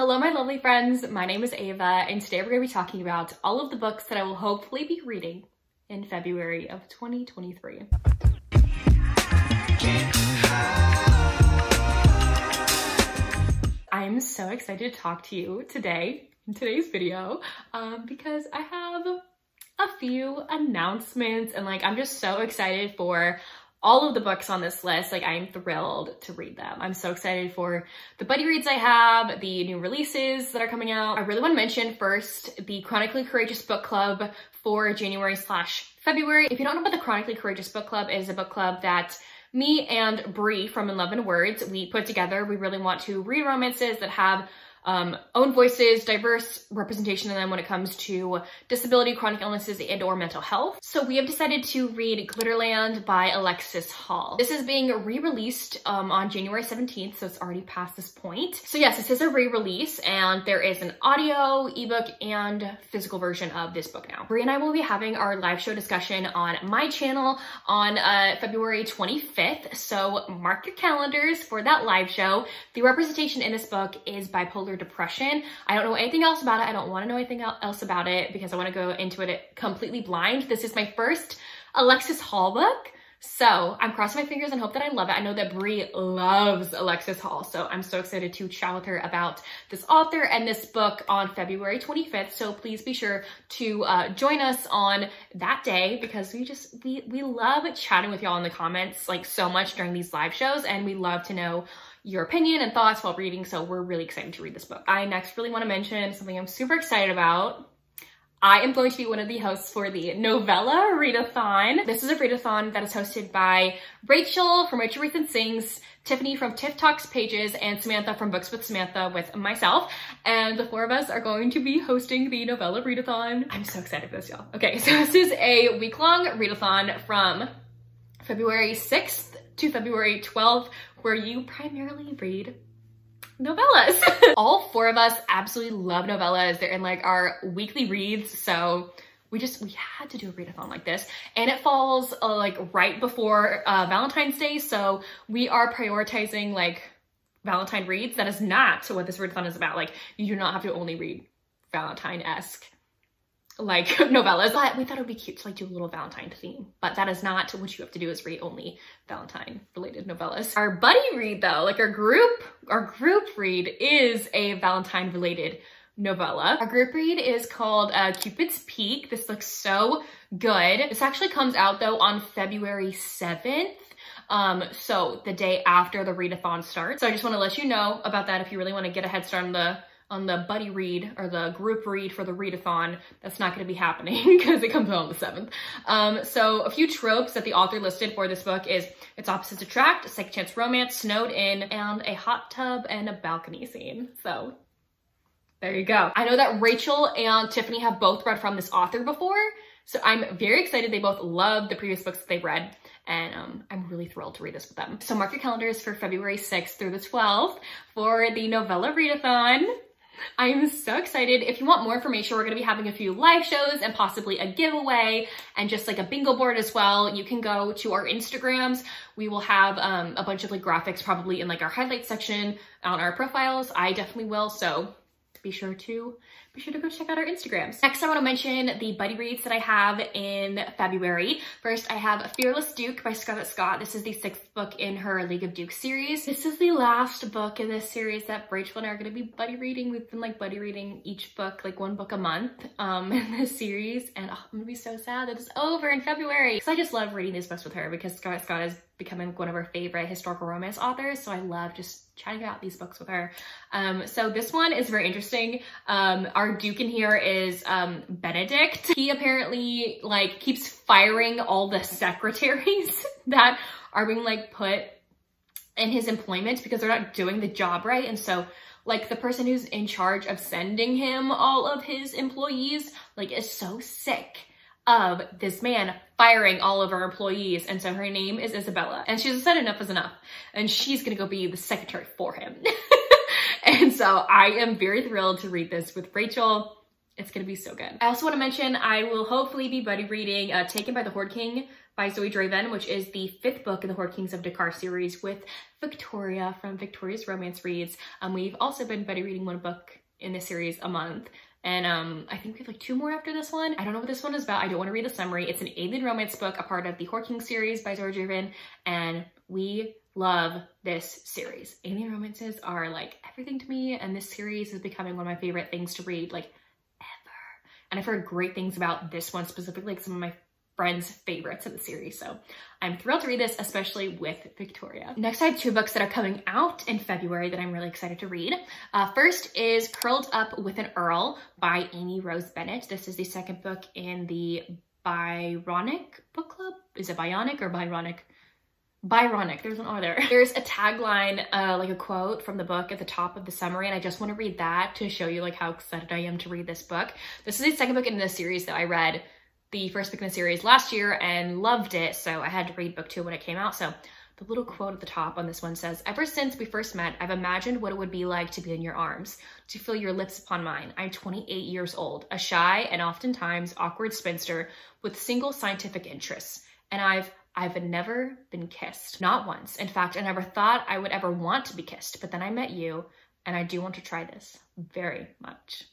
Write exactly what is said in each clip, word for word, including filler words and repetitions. Hello my lovely friends, my name is Ava and today we're going to be talking about all of the books that I will hopefully be reading in February of twenty twenty-three. I am so excited to talk to you today in today's video um, because I have a few announcements and like I'm just so excited for all of the books on this list. Like, I'm thrilled to read them. I'm so excited for the buddy reads I have, the new releases that are coming out. I really want to mention first the Chronically Courageous Book Club for January slash February. If you don't know about the Chronically Courageous Book Club, it is a book club that me and Bree from In Love and Words, we put together. We really want to read romances that have um, own voices, diverse representation in them when it comes to disability, chronic illnesses, and or mental health. So we have decided to read Glitterland by Alexis Hall. This is being re-released um, on January seventeenth, so it's already past this point. So yes, this is a re-release and there is an audio, ebook, and physical version of this book now. Bree and I will be having our live show discussion on my channel on uh, February twenty-fifth, so mark your calendars for that live show. The representation in this book is bipolar depression. I don't know anything else about it. I don't want to know anything else about it because I want to go into it completely blind. This is my first Alexis Hall book, so I'm crossing my fingers and hope that I love it. I know that Bree loves Alexis Hall, so I'm so excited to chat with her about this author and this book on February twenty-fifth. So please be sure to uh, join us on that day because we just, we, we love chatting with y'all in the comments like so much during these live shows, and we love to know your opinion and thoughts while reading, so we're really excited to read this book. I next really want to mention something I'm super excited about. I am going to be one of the hosts for the Novella Readathon. This is a readathon that is hosted by Rachel from Rachel Reads and Sings, Tiffany from Tiff Talks Pages, and Samantha from Books with Samantha with myself. And the four of us are going to be hosting the Novella Readathon. I'm so excited for this, y'all. Okay, so this is a week-long readathon from February sixth to February twelfth, where you primarily read novellas. All four of us absolutely love novellas. They're in like our weekly reads, so we just, we had to do a readathon like this. And it falls uh, like right before uh, Valentine's Day, so we are prioritizing like Valentine reads. That is not what this readathon is about. Like, you do not have to only read Valentine-esque like novellas, but we thought it would be cute to like do a little Valentine theme, but that is not what you have to do, is read only Valentine related novellas. Our buddy read though, like our group, our group read is a Valentine related novella. Our group read is called uh, Cupid's Peak. This looks so good. This actually comes out though on February seventh. Um, so the day after the readathon starts. So I just want to let you know about that if you really want to get a head start on the on the buddy read or the group read for the readathon. That's not going to be happening because it comes out on the seventh. Um, so a few tropes that the author listed for this book is it's opposites attract, second chance romance, snowed in, and a hot tub and a balcony scene. So there you go. I know that Rachel and Tiffany have both read from this author before, so I'm very excited. They both love the previous books that they've read, and um, I'm really thrilled to read this with them. So mark your calendars for February sixth through the twelfth for the Novella Readathon. I am so excited. If you want more information, we're going to be having a few live shows and possibly a giveaway and just like a bingo board as well. You can go to our Instagrams. We will have um, a bunch of like graphics probably in like our highlight section on our profiles. I definitely will. So be sure to be sure to go check out our Instagrams. Next, I want to mention the buddy reads that I have in February. First, I have Fearless Duke by Scarlett Scott. This is the sixth book in her League of Dukes series. This is the last book in this series that Rachel and I are going to be buddy reading. We've been like buddy reading each book, like one book a month um, in this series. And oh, I'm going to be so sad that it's over in February. Because I just love reading these books with her because Scarlett Scott is becoming one of our favorite historical romance authors. So I love just chatting about these books with her. Um, so this one is very interesting. Um, our Duke in here is um, Benedict. He apparently like keeps firing all the secretaries that are being like put in his employment because they're not doing the job right. And so like the person who's in charge of sending him all of his employees like is so sick of this man firing all of our employees. And so her name is Isabella, and she's said enough is enough, and she's gonna go be the secretary for him. And so I am very thrilled to read this with Rachel. It's gonna be so good. I also wanna mention I will hopefully be buddy reading uh, Taken by the Horde King by Zoe Draven, which is the fifth book in the Horde Kings of Dakar series with Victoria from Victoria's Romance Reads. Um, we've also been buddy reading one book in this series a month. And um, I think we have like two more after this one. I don't know what this one is about. I don't want to read the summary. It's an alien romance book, a part of the Horde King series by Zoe Draven. And we love this series. Alien romances are like everything to me. And this series is becoming one of my favorite things to read, like ever. And I've heard great things about this one specifically, like some of my friends' favorites of the series. So I'm thrilled to read this, especially with Victoria. Next, I have two books that are coming out in February that I'm really excited to read. Uh, first is Curled Up with an Earl by Amy Rose Bennett. This is the second book in the Byronic Book Club. Is it Bionic or Byronic? Byronic, there's an R there. There's a tagline, uh, like a quote from the book at the top of the summary, and I just want to read that to show you like how excited I am to read this book. This is the second book in this series that I read the first book in the series last year and loved it, so I had to read book two when it came out. So the little quote at the top on this one says, "Ever since we first met, I've imagined what it would be like to be in your arms, to feel your lips upon mine. I'm twenty-eight years old, a shy and oftentimes awkward spinster with single scientific interests, and I've I've never been kissed, not once. In fact, I never thought I would ever want to be kissed, but then I met you, and I do want to try this very much."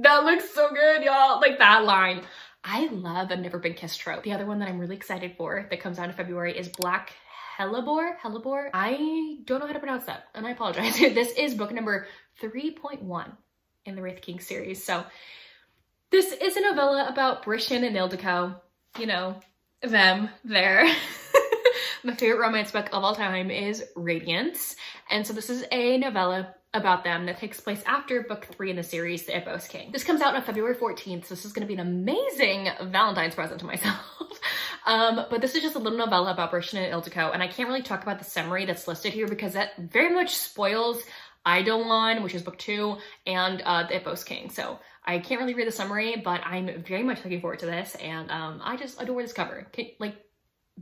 That looks so good, y'all. Like that line. I love a never been kissed trope. The other one that I'm really excited for that comes out in February is Black Hellebore. Hellebore? I don't know how to pronounce that, and I apologize. This is book number three point one in the Wraith King series. So this is a novella about Brishan and Ildico. You know, them, there. My favorite romance book of all time is Radiance. And so this is a novella about them that takes place after book three in the series, The Iphos King. This comes out on February fourteenth, so this is gonna be an amazing Valentine's present to myself. um, but this is just a little novella about Brishan and Ildico, and I can't really talk about the summary that's listed here because that very much spoils Eidolon, which is book two, and uh, The Iphos King. So I can't really read the summary, but I'm very much looking forward to this, and um, I just adore this cover. Can, like,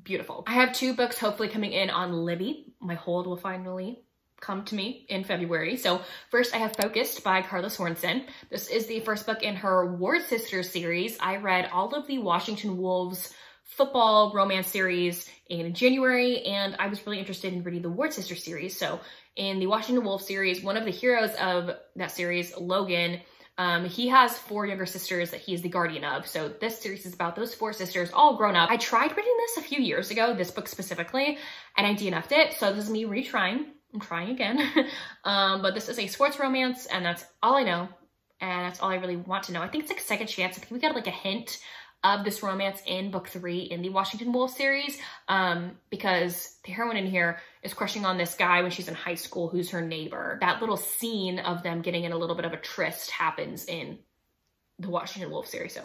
beautiful. I have two books hopefully coming in on Libby. My hold will finally come to me in February. So first I have Focused by Carla Sorensen. This is the first book in her Ward Sisters series. I read all of the Washington Wolves football romance series in January, and I was really interested in reading the Ward Sisters series. So in the Washington Wolves series, one of the heroes of that series, Logan, Um, he has four younger sisters that he is the guardian of. So this series is about those four sisters all grown up. I tried reading this a few years ago, this book specifically, and I D N F'd it. So this is me retrying. I'm trying again. um, but this is a sports romance, and that's all I know. And that's all I really want to know. I think it's like a second chance. I think we got like a hint of this romance in book three in the Washington Wolves series, um, because the heroine in here is crushing on this guy when she's in high school who's her neighbor. That little scene of them getting in a little bit of a tryst happens in the Washington Wolves series. So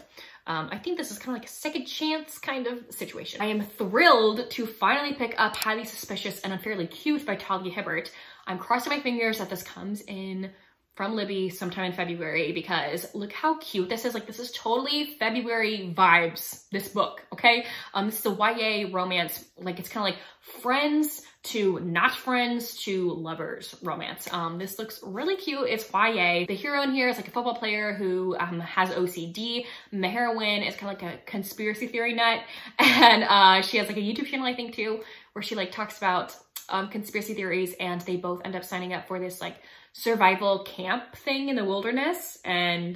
um, I think this is kind of like a second chance kind of situation. I am thrilled to finally pick up Highly Suspicious and Unfairly Cute by Talia Hibbert. I'm crossing my fingers that this comes in from Libby sometime in February, because look how cute this is. Like, this is totally February vibes, this book, okay? Um, this is a Y A romance. Like, it's kind of like friends to not friends to lovers romance. Um, this looks really cute. It's Y A. The hero in here is like a football player who um, has O C D. And the heroine is kind of like a conspiracy theory nut. And uh, she has like a YouTube channel, I think, too, where she like talks about um, conspiracy theories, and they both end up signing up for this like survival camp thing in the wilderness, and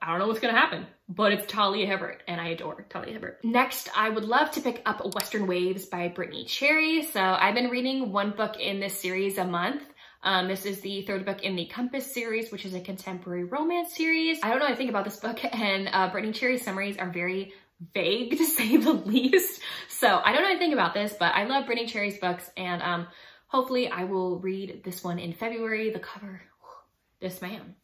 I don't know what's gonna happen, but it's Talia Hibbert, and I adore Talia Hibbert. Next, I would love to pick up Western Waves by Brittany Cherry. So I've been reading one book in this series a month. Um, this is the third book in the Compass series, which is a contemporary romance series. I don't know anything about this book, and uh, Brittany Cherry's summaries are very vague, to say the least. So I don't know anything about this, but I love Brittany Cherry's books, and um, hopefully I will read this one in February. The cover, this man,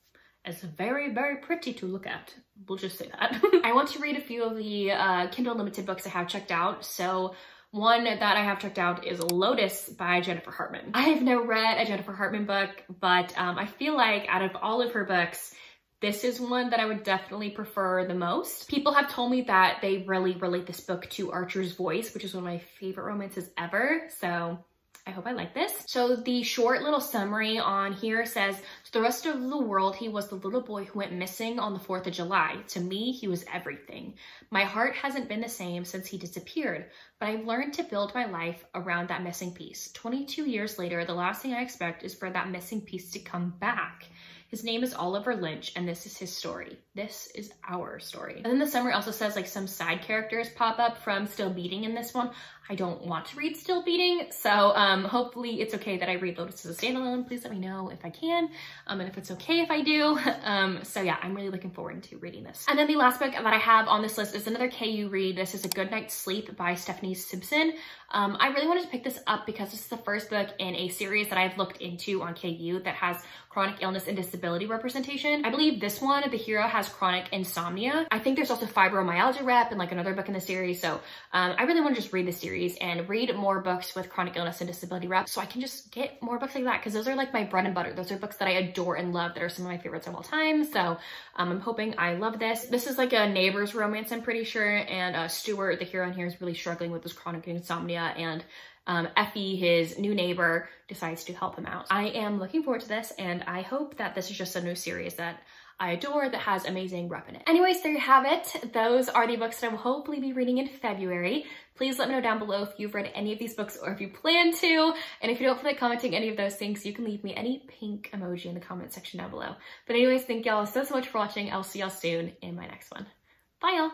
is very, very pretty to look at. We'll just say that. I want to read a few of the uh, Kindle Unlimited books I have checked out. So one that I have checked out is Lotus by Jennifer Hartman. I have never read a Jennifer Hartman book, but um, I feel like out of all of her books, this is one that I would definitely prefer the most. People have told me that they really relate this book to Archer's Voice, which is one of my favorite romances ever. So I hope I like this. So the short little summary on here says, to the rest of the world, he was the little boy who went missing on the fourth of July. To me, he was everything. My heart hasn't been the same since he disappeared, but I've learned to build my life around that missing piece. twenty-two years later, the last thing I expect is for that missing piece to come back. His name is Oliver Lynch, and this is his story. This is our story. And then the summary also says like some side characters pop up from Still Beating in this one. I don't want to read Still Beating, so um, hopefully it's okay that I read Lotus as a standalone. Please let me know if I can, um, and if it's okay if I do. Um, so yeah, I'm really looking forward to reading this. And then the last book that I have on this list is another K U read. This is A Good Night's Sleep by Stephanie Simpson. Um, I really wanted to pick this up because this is the first book in a series that I've looked into on K U that has chronic illness and disability representation. I believe this one, the hero, has chronic insomnia. I think there's also fibromyalgia rep and like another book in the series. So um, I really want to just read the series and read more books with chronic illness and disability rep so I can just get more books like that, because those are like my bread and butter. Those are books that I adore and love, that are some of my favorites of all time. So um, I'm hoping I love this. This is like a neighbor's romance, I'm pretty sure. And uh, Stuart, the hero in here, is really struggling with his chronic insomnia, and um, Effie, his new neighbor, decides to help him out. I am looking forward to this, and I hope that this is just a new series that I adore that has amazing rep in it. Anyways, there you have it. Those are the books that I will hopefully be reading in February. Please let me know down below if you've read any of these books or if you plan to. And if you don't feel like commenting any of those things, you can leave me any pink emoji in the comment section down below. But anyways, thank y'all so, so much for watching. I'll see y'all soon in my next one. Bye y'all.